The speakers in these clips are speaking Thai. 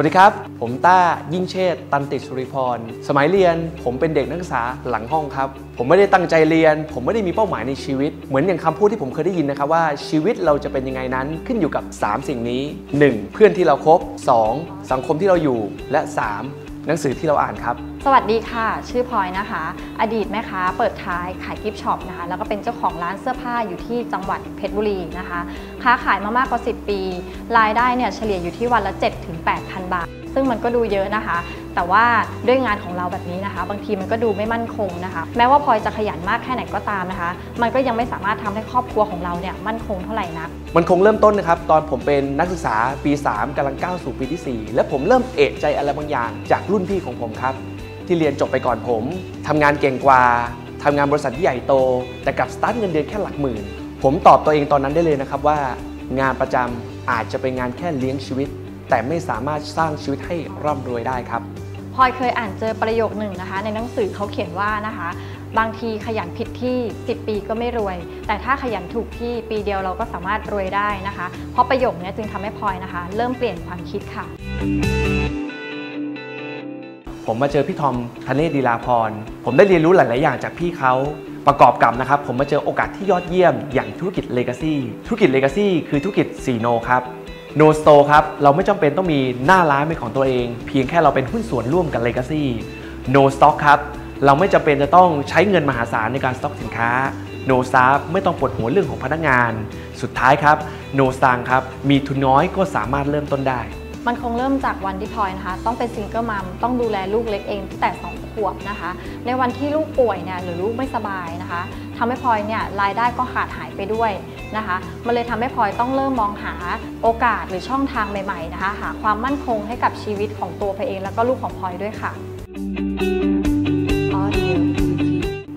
วัสดีครับผมต้ายิ่งเชษฐ์ตันติสุริพรสมัยเรียนผมเป็นเด็กนักศึกษาหลังห้องครับผมไม่ได้ตั้งใจเรียนผมไม่ได้มีเป้าหมายในชีวิตเหมือนอย่างคำพูดที่ผมเคยได้ยินนะครับว่าชีวิตเราจะเป็นยังไงนั้นขึ้นอยู่กับ3สิ่งนี้ 1. เพื่อนที่เราคบ 2. สังคมที่เราอยู่และ 3.หนังสือที่เราอ่านครับสวัสดีค่ะชื่อพลอยนะคะอดีตแม่ค้าเปิดท้ายขายกิฟต์ช็อปนะคะแล้วก็เป็นเจ้าของร้านเสื้อผ้าอยู่ที่จังหวัดเพชรบุรีนะคะค้าขายมามากกว่า10ปีรายได้เนี่ยเฉลี่ยอยู่ที่วันละ 7-8,000 บาทซึ่งมันก็ดูเยอะนะคะแต่ว่าด้วยงานของเราแบบนี้นะคะบางทีมันก็ดูไม่มั่นคงนะคะแม้ว่าพลอยจะขยันมากแค่ไหนก็ตามนะคะมันก็ยังไม่สามารถทำให้ครอบครัวของเราเนี่ยมั่นคงเท่าไหร่นักมันคงเริ่มต้นนะครับตอนผมเป็นนักศึกษาปี3กำลังก้าวสู่ปีที่4และผมเริ่มเอะใจอะไรบางอย่างจากรุ่นพี่ของผมครับที่เรียนจบไปก่อนผมทำงานเก่งกว่าทำงานบริษัทที่ใหญ่โตแต่กลับสตาร์ทเงินเดือนแค่หลักหมื่นผมตอบตัวเองตอนนั้นได้เลยนะครับว่างานประจำอาจจะเป็นงานแค่เลี้ยงชีวิตแต่ไม่สามารถสร้างชีวิตให้ร่ำรวยได้ครับพลอยเคยอ่านเจอประโยคหนึ่งนะคะในหนังสือเขาเขียนว่านะคะบางทีขยันผิดที่10ปีก็ไม่รวยแต่ถ้าขยันถูกที่ปีเดียวเราก็สามารถรวยได้นะคะเพราะประโยคนี้จึงทำให้พลอยนะคะเริ่มเปลี่ยนความคิดค่ะผมมาเจอพี่ทอมธเนศดีลาพรผมได้เรียนรู้หลายๆอย่างจากพี่เขาประกอบกับนะครับผมมาเจอโอกาสที่ยอดเยี่ยมอย่างธุรกิจ Legacy ธุรกิจ Legacy คือธุรกิจ4 โนครับโนสโตร์ครับเราไม่จำเป็นต้องมีหน้าร้านเป็นของตัวเองเพียงแค่เราเป็นหุ้นส่วนร่วมกับ Legacy โนสต็อกครับเราไม่จำเป็นจะต้องใช้เงินมหาศาลในการสต็อกสินค้าโนซาฟไม่ต้องปวดหัวเรื่องของพนักงานสุดท้ายครับโนซังครับมีทุนน้อยก็สามารถเริ่มต้นได้มันคงเริ่มจากวันที่พลอยนะคะต้องเป็นซิงเกิลมัมต้องดูแลลูกเล็กเองตั้งแต่2ขวบนะคะในวันที่ลูกป่วยเนี่ยหรือลูกไม่สบายนะคะทำให้พลอยเนี่ยรายได้ก็ขาดหายไปด้วยนะคะมันเลยทำให้พลอยต้องเริ่มมองหาโอกาสหรือช่องทางใหม่ๆนะคะหาความมั่นคงให้กับชีวิตของตัวพลอยเองแล้วก็ลูกของพลอยด้วยค่ะ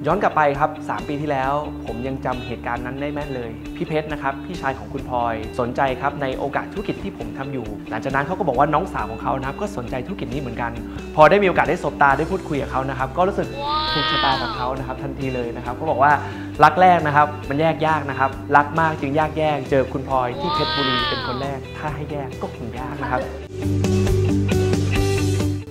ย้อนกลับไปครับ3ปีที่แล้วผมยังจำเหตุการณ์นั้นได้แม่นเลยพี่เพชรนะครับพี่ชายของคุณพลอยสนใจครับในโอกาสธุรกิจที่ผมทำอยู่หลังจากนั้นเขาก็บอกว่าน้องสาวของเขานะครับก็สนใจธุรกิจนี้เหมือนกันพอได้มีโอกาสได้สบตาได้พูดคุยกับเขานะครับก็รู้สึกถูกชะตากับเขานะครับทันทีเลยนะครับเขาบอกว่ารักแรกนะครับมันแยกยากนะครับรักมากจึงยากแยกเจอคุณพลอยที่เพชรบุรีเป็นคนแรกถ้าให้แยกก็คงยากนะครับ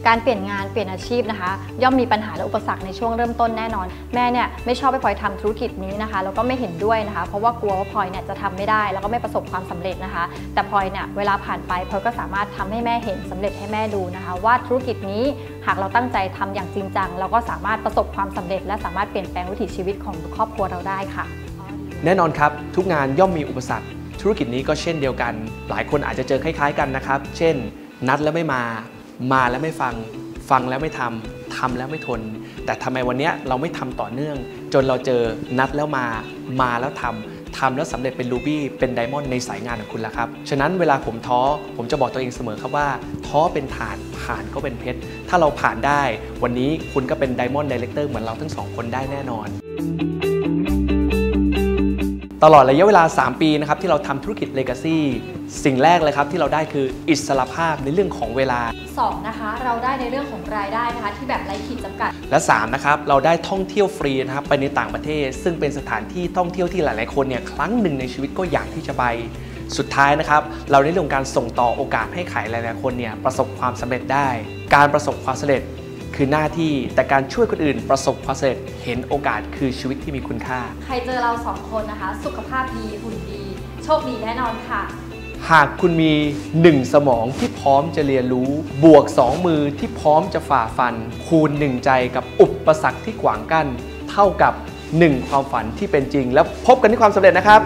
การเปลี่ยนงานเปลี่ยนอาชีพนะคะย่อมมีปัญหาและอุปสรรคในช่วงเริ่มต้นแน่นอนแม่เนี่ยไม่ชอบให้พลอยทำธุรกิจนี้นะคะแล้วก็ไม่เห็นด้วยนะคะเพราะว่ากลัวว่าพลอยเนี่ยจะทำไม่ได้แล้วก็ไม่ประสบความสำเร็จนะคะแต่พลอยเนี่ยเวลาผ่านไปพลอยก็สามารถทำให้แม่เห็นสำเร็จให้แม่ดูนะคะว่าธุรกิจนี้หากเราตั้งใจทำอย่างจริงจังเราก็สามารถประสบความสำเร็จและสามารถเปลี่ยนแปลงวิถีชีวิตของครอบครัวเราได้ค่ะแน่นอนครับทุกงานย่อมมีอุปสรรคธุรกิจนี้ก็เช่นเดียวกันหลายคนอาจจะเจอคล้ายๆกันนะครับเช่นนัดแล้วไม่มาแล้วไม่ฟังฟังแล้วไม่ทำแล้วไม่ทนแต่ทำไมวันนี้เราไม่ทำต่อเนื่องจนเราเจอนัดแล้วมาแล้วทำแล้วสำเร็จเป็นรูบี้เป็นไดมอนด์ในสายงานของคุณแล้วครับฉะนั้นเวลาผมท้อผมจะบอกตัวเองเสมอครับว่าท้อเป็นฐานผ่านก็เป็นเพชรถ้าเราผ่านได้วันนี้คุณก็เป็นไดมอนด์ไดเรคเตอร์เหมือนเราทั้ง2คนได้แน่นอนตลอดระยะเวลา3ปีนะครับที่เราทำธุรกิจ Legacy สิ่งแรกเลยครับที่เราได้คืออิสรภาพในเรื่องของเวลา2นะคะเราได้ในเรื่องของรายได้นะคะที่แบบไร้ขีดจำกัดและ3นะครับเราได้ท่องเที่ยวฟรีนะครับไปในต่างประเทศซึ่งเป็นสถานที่ท่องเที่ยวที่หลายๆคนเนี่ยครั้งหนึ่งในชีวิตก็อยากที่จะไปสุดท้ายนะครับเราได้เรื่องการส่งต่อโอกาสให้ใครหลายๆคนเนี่ยประสบความสำเร็จได้การประสบความสำเร็จคือหน้าที่แต่การช่วยคนอื่นประสบความสำเร็จเห็นโอกาสคือชีวิตที่มีคุณค่าใครเจอเรา2คนนะคะสุขภาพดีหุ่นดีโชคดีแน่นอนค่ะหากคุณมี1สมองที่พร้อมจะเรียนรู้บวก2มือที่พร้อมจะฝ่าฟันคูณ1ใจกับอุปสรรคที่ขวางกั้นเท่ากับ1ความฝันที่เป็นจริงแล้วพบกันที่ความสำเร็จนะครับ